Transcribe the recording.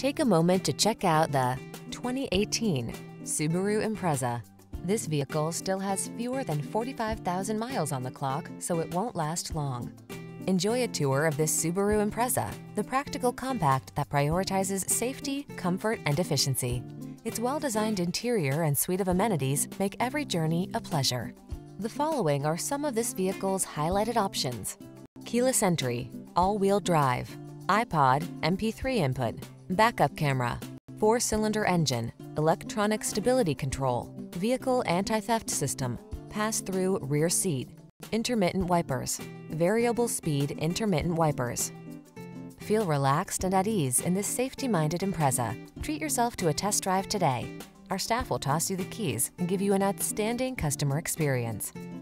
Take a moment to check out the 2018 Subaru Impreza. This vehicle still has fewer than 45,000 miles on the clock, so it won't last long. Enjoy a tour of this Subaru Impreza, the practical compact that prioritizes safety, comfort, and efficiency. Its well-designed interior and suite of amenities make every journey a pleasure. The following are some of this vehicle's highlighted options: keyless entry, all-wheel drive, iPod, MP3 input, backup camera, four-cylinder engine, electronic stability control, vehicle anti-theft system, pass-through rear seat, intermittent wipers, variable speed intermittent wipers. Feel relaxed and at ease in this safety-minded Impreza. Treat yourself to a test drive today. Our staff will toss you the keys and give you an outstanding customer experience.